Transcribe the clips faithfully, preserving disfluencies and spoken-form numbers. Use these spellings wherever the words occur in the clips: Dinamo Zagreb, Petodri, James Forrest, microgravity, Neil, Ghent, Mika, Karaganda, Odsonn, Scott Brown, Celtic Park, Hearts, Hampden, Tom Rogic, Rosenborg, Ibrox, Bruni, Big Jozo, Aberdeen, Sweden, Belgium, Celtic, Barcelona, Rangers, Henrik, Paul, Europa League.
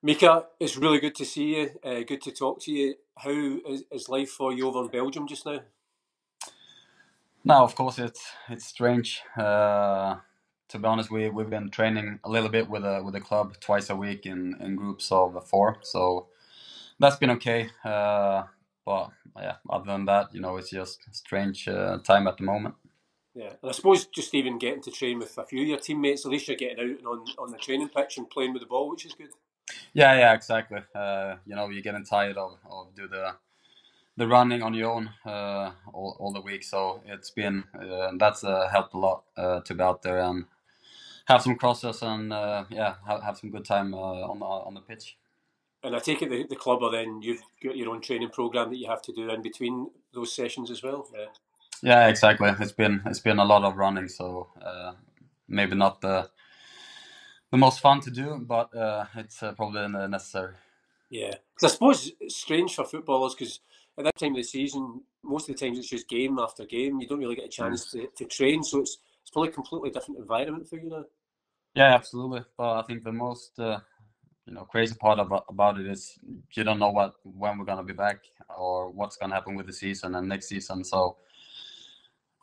Mika, it's really good to see you, uh, good to talk to you. How is, is life for you over in Belgium just now? No, of course it's it's strange. Uh, to be honest, we, we've been training a little bit with a, with the club twice a week in, in groups of four, so that's been okay. Uh, but yeah, other than that, you know, it's just a strange uh, time at the moment. Yeah, and I suppose just even getting to train with a few of your teammates, at least you're getting out and on, on the training pitch and playing with the ball, which is good. Yeah, yeah, exactly. Uh, you know, you're getting tired of, of do the the running on your own uh, all all the week. So it's been uh, that's uh, helped a lot uh, to be out there and have some crosses and uh, yeah, have, have some good time uh, on the on the pitch. And I take it the the club are then you've got your own training program that you have to do in between those sessions as well. Yeah, yeah, exactly. It's been it's been a lot of running, so uh, maybe not the. The most fun to do, but uh, it's uh, probably necessary. Yeah, because I suppose it's strange for footballers because at that time of the season, most of the times it's just game after game. You don't really get a chance to, to train, so it's it's probably a completely different environment for you now. Yeah, absolutely. But I think the most uh, you know crazy part about about it is you don't know what when we're gonna be back or what's gonna happen with the season and next season. So.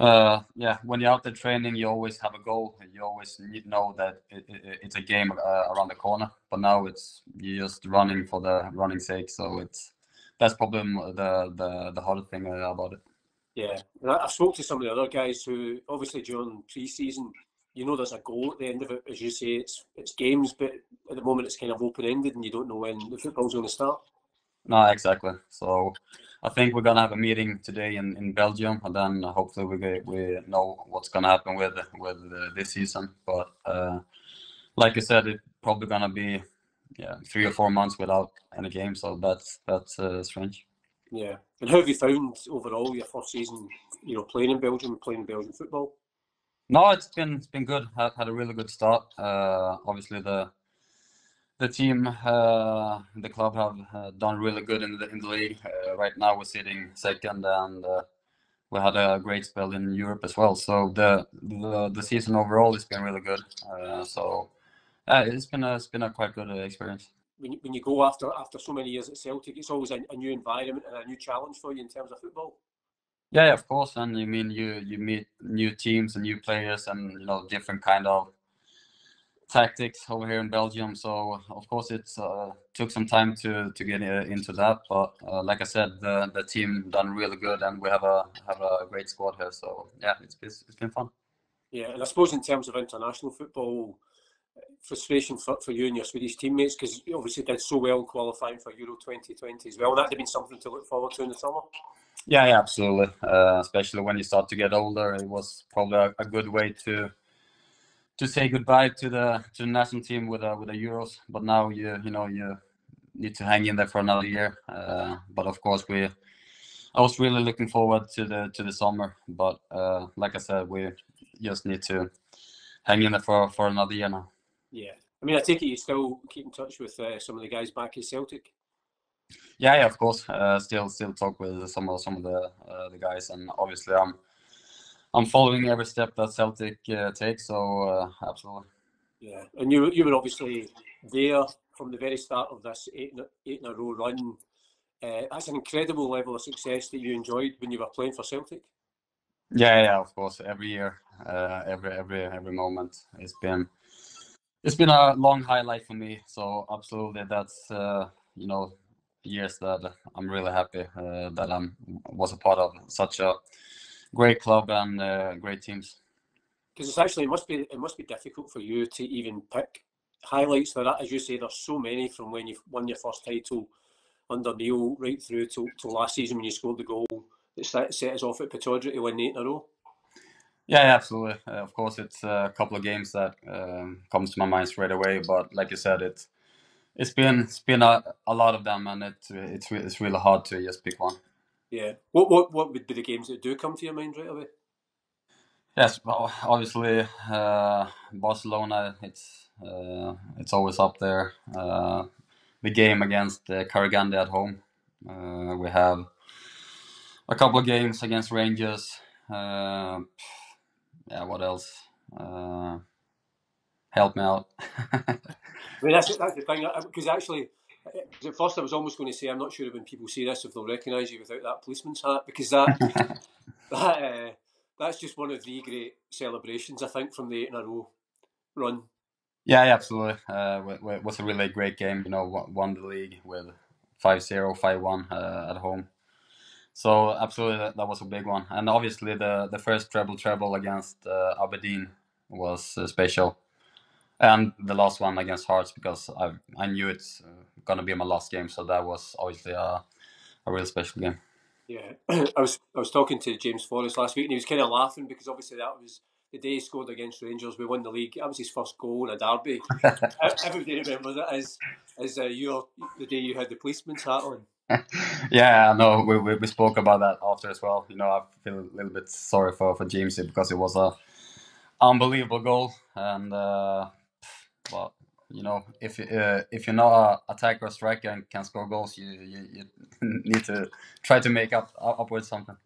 Uh, yeah, when you're out there training, you always have a goal. You always know that it, it, it's a game uh, around the corner. But now it's you're just running for the running sake. So it's that's probably the the the hardest thing about it. Yeah, and I, I spoke to some of the other guys who obviously during pre-season, you know, there's a goal at the end of it. As you say, it's it's games, but at the moment it's kind of open-ended, and you don't know when the football's going to start. No, exactly. So I think we're going to have a meeting today in, in Belgium, and then hopefully we get, we know what's going to happen with with uh, this season. But uh, like I said, it's probably going to be yeah three or four months without any game, so that's that's uh, strange. Yeah. And how have you found overall your first season, you know, playing in Belgium, playing Belgian football? No, it's been it's been good. I've had a really good start. Uh, obviously the. The team, uh, the club have uh, done really good in the, in the league. Uh, right now we're sitting second, and uh, we had a great spell in Europe as well. So the the, the season overall has been really good. Uh, so uh, it's been a it's been a quite good uh, experience. When you, when you go after after so many years at Celtic, it's always a, a new environment and a new challenge for you in terms of football. Yeah, of course. And you mean you you meet new teams and new players, and you know different kind of. Tactics over here in Belgium, so of course it uh, took some time to to get uh, into that. But uh, like I said, the the team done really good, and we have a have a great squad here. So yeah, it's it's, it's been fun. Yeah, and I suppose in terms of international football, frustration for, for you and your Swedish teammates because you obviously did so well qualifying for Euro twenty twenty as well. And that'd have been something to look forward to in the summer. Yeah, yeah, absolutely. Uh, especially when you start to get older, it was probably a, a good way to. To say goodbye to the to the national team with uh, with the Euros, but now you you know you need to hang in there for another year. Uh, but of course we, I was really looking forward to the to the summer. But uh, like I said, we just need to hang in there for, for another year now. Yeah, I mean I take it you still keep in touch with uh, some of the guys back at Celtic. Yeah, yeah, of course. Uh, still still talk with some of some of the uh, the guys, and obviously I'm. I'm following every step that Celtic uh, takes, so uh, absolutely. Yeah, and you you were obviously there from the very start of this eight in a, eight in a row run. Uh, that's an incredible level of success that you enjoyed when you were playing for Celtic. Yeah, yeah, of course. Every year, uh, every every every moment, it's been it's been a long highlight for me. So absolutely, that's uh, you know years that I'm really happy uh, that I'm was a part of such a. Great club and uh, great teams. Because it's actually it must be it must be difficult for you to even pick highlights. There, as you say, there's so many from when you won your first title under Neil right through to, to last season when you scored the goal that set us off at Petodri to win eight in a row. Yeah, absolutely. Uh, of course, it's a couple of games that um, comes to my mind straight away. But like you said, it's it's been it's been a, a lot of them, and it it's it's really hard to just pick one. Yeah. What what what would be the games that do come to your mind right away? Yes, well, obviously uh, Barcelona. It's uh, it's always up there. Uh, the game against uh, Karaganda at home. Uh, we have a couple of games against Rangers. Uh, yeah. What else? Uh, help me out. I mean, that's, that's the thing, because actually, at first I was almost going to say, I'm not sure when people see this if they'll recognise you without that policeman's hat, because that, that uh, that's just one of the great celebrations, I think, from the eight in a row run. Yeah, yeah, absolutely. Uh, it was a really great game, you know, won the league with five zero, five one uh, at home. So, absolutely, that, that was a big one. And obviously, the, the first treble-treble against uh, Aberdeen was uh, special. And the last one against Hearts, because I I knew it's going to be my last game. So, that was obviously a, a real special game. Yeah, I was I was talking to James Forrest last week, and he was kind of laughing, because obviously that was the day he scored against Rangers. We won the league. That was his first goal in a derby. Everybody remembers it as, as uh, your, the day you had the policeman's hat on. Yeah, no, we, we we spoke about that after as well. You know, I feel a little bit sorry for for James, because it was a unbelievable goal, and uh, well, you know, if uh, if you're not an attacker or striker and can score goals, you you, you need to try to make up upwards something.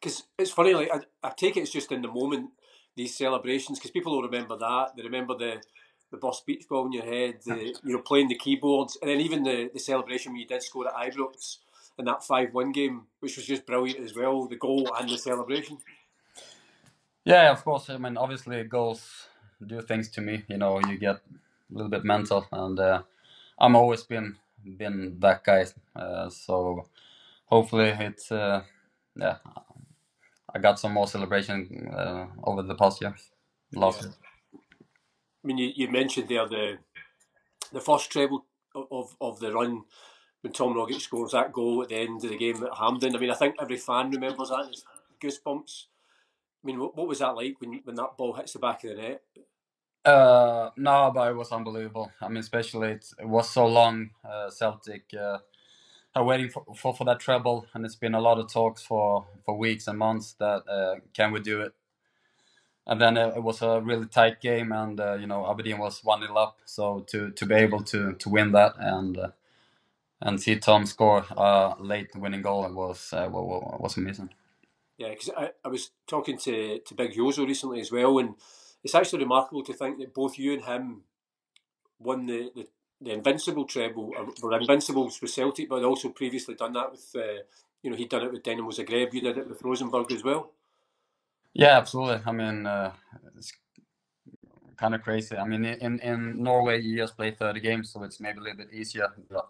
Because it's funny, like I, I take it it's just in the moment, these celebrations, because people will remember that. They remember the. the burst beach ball in your head, the, you know, playing the keyboards, and then even the, the celebration when you did score at Ibrox in that five one game, which was just brilliant as well, the goal and the celebration. Yeah, of course. I mean, obviously, goals do things to me. You know, you get a little bit mental, and uh, I'm always been been that guy. Uh, so hopefully, it's uh, yeah, I got some more celebration uh, over the past year, last year. I mean, you, you mentioned there the the first treble of, of the run when Tom Rogic scores that goal at the end of the game at Hampden. I mean, I think every fan remembers that. It's goosebumps. I mean, what, what was that like when, when that ball hits the back of the net? Uh, no, but it was unbelievable. I mean, especially it, it was so long, uh, Celtic uh, are waiting for, for, for that treble, and it's been a lot of talks for, for weeks and months that uh, can we do it? And then it was a really tight game, and uh, you know, Aberdeen was one nil up. So to, to be able to, to win that and uh, and see Tom score a uh, late winning goal was uh, was amazing. Yeah, because I, I was talking to to Big Jozo recently as well, and it's actually remarkable to think that both you and him won the the, the invincible treble, or invincibles with Celtic, but also previously done that with uh, you know, he'd done it with Dinamo Zagreb, you did it with Rosenborg as well. Yeah, absolutely. I mean, uh, it's kind of crazy. I mean, in, in Norway, you just play thirty games, so it's maybe a little bit easier. But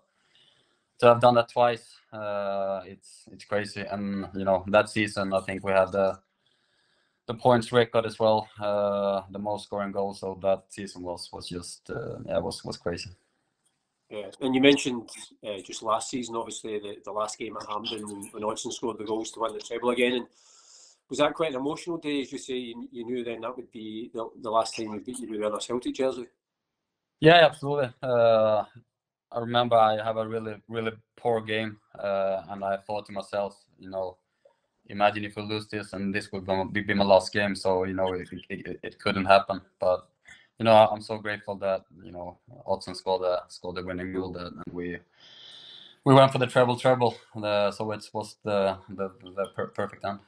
to have done that twice, uh, it's it's crazy. And, you know, that season, I think we had the, the points record as well, uh, the most scoring goals. So that season was, was just, uh, yeah, was, was crazy. Yeah, and you mentioned uh, just last season, obviously, the, the last game at Hampden when, when Odsonn scored the goals to win the treble again. And, was that quite an emotional day, as you say? You, you knew then that would be the, the last time you beat you with another Celtic jersey. Yeah, absolutely. Uh, I remember I have a really, really poor game, uh, and I thought to myself, you know, imagine if we lose this, and this would be my last game. So you know, it, it, it couldn't happen. But you know, I'm so grateful that you know Odsonn scored the scored the winning goal, and we we went for the treble treble. Uh, so it was the the, the per perfect end.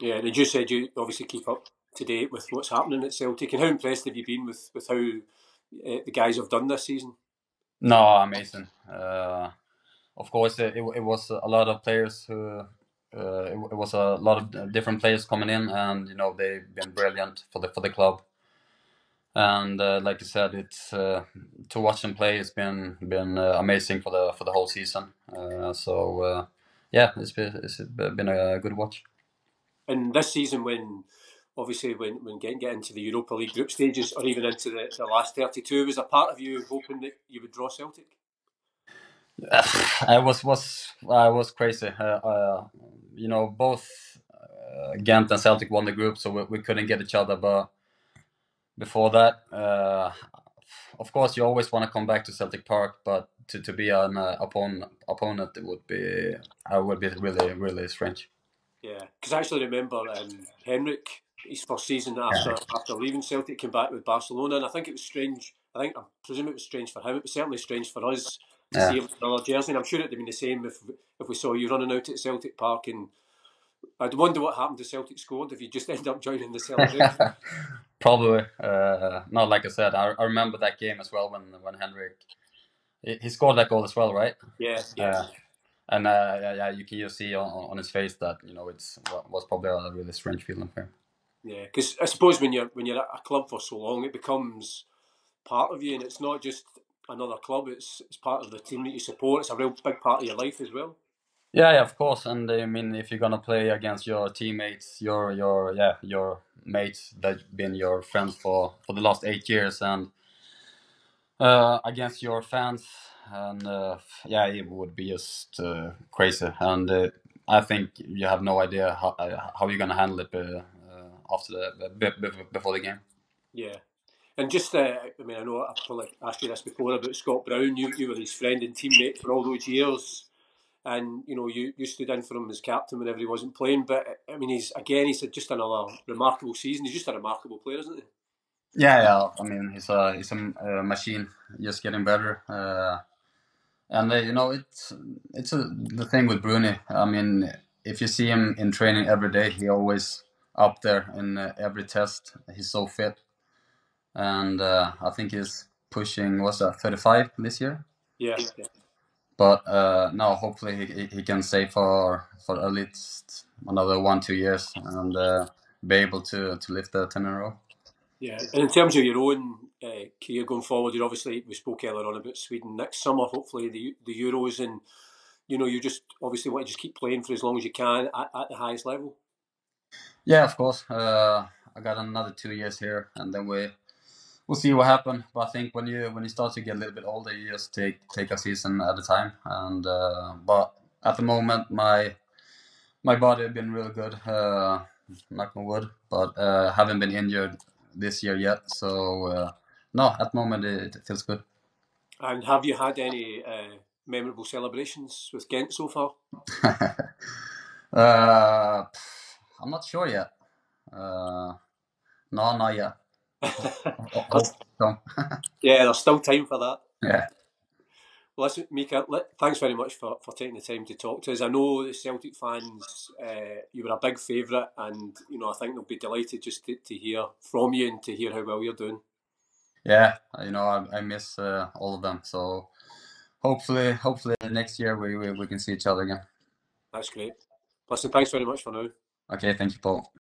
Yeah, and as you said, you obviously keep up to date with what's happening at Celtic. And how impressed have you been with, with how uh, the guys have done this season? No, amazing. Uh, of course, it, it was a lot of players who... Uh, it, it was a lot of different players coming in, and, you know, they've been brilliant for the for the club. And uh, like you said, it's uh, to watch them play has been been uh, amazing for the for the whole season. Uh, so, uh, yeah, it's been, it's been a good watch. And this season, when obviously when when getting get into the Europa League group stages, or even into the, the last thirty-two, was a part of you hoping that you would draw Celtic? I was was I was crazy. Uh, uh, you know, both uh, Ghent and Celtic won the group, so we, we couldn't get each other. But before that, uh, of course, you always want to come back to Celtic Park, but to to be an uh, opponent opponent it would be I would be really really strange. Yeah, because I actually remember um, Henrik, his first season after yeah. after leaving Celtic, came back with Barcelona, and I think it was strange. I think I presume it was strange for him. It was certainly strange for us to yeah. see him in another jersey. And I'm sure it'd have been the same if if we saw you running out at Celtic Park in I'd wonder what happened to Celtic squad if you just end up joining the celebration. Probably. Uh, no, like I said, I, I remember that game as well when when Henrik, he scored that goal as well, right? Yeah. Yeah. Uh, and uh, yeah, yeah, you can just see on, on his face that, you know, it's was probably a really strange feeling for him. Yeah, because I suppose when you're when you're at a club for so long, it becomes part of you, and it's not just another club. It's it's part of the team that you support. It's a real big part of your life as well. Yeah, yeah, of course. And I mean, if you're gonna play against your teammates, your your yeah, your mates that've been your friends for, for the last eight years, and uh, against your fans, and uh, yeah, it would be just uh, crazy. And uh, I think you have no idea how how you're gonna handle it. Uh, After the before the game, yeah, and just uh, I mean, I know I've probably asked you this before about Scott Brown. You you were his friend and teammate for all those years, and you know you, you stood in for him as captain whenever he wasn't playing. But I mean, he's again, he's just another remarkable season. He's just a remarkable player, isn't he? Yeah, yeah. I mean, he's a he's a uh, machine, just getting better. Uh, and uh, you know, it's it's a, the thing with Bruni. I mean, if you see him in training every day, he always up there in uh, every test. He's so fit, and uh, I think he's pushing, what's that, thirty-five this year? Yeah. yeah. But uh, now hopefully he, he can stay for for at least another one two years and uh, be able to to lift the ten in a row. Yeah, and in terms of your own uh, career going forward, you're obviously, we spoke earlier on about Sweden next summer. Hopefully the the Euros, and you know you just obviously want to just keep playing for as long as you can at, at the highest level. Yeah, of course. Uh, I got another two years here, and then we we'll see what happens. But I think when you when you start to get a little bit older, you just take take a season at a time. And uh, but at the moment, my my body has been really good, uh, knock on wood. But uh, haven't been injured this year yet, so uh, no, at the moment it feels good. And have you had any uh, memorable celebrations with Ghent so far? uh. I'm not sure yet. Uh, no, not yet. Yeah, there's still time for that. Yeah. Well, listen, Mika, let, thanks very much for, for taking the time to talk to us. I know the Celtic fans, uh, you were a big favourite, and you know I think they'll be delighted just to, to hear from you and to hear how well you're doing. Yeah, you know I, I miss uh, all of them. So hopefully, hopefully next year we we, we can see each other again. That's great. Listen, thanks very much for now. Okay, thank you, Paul.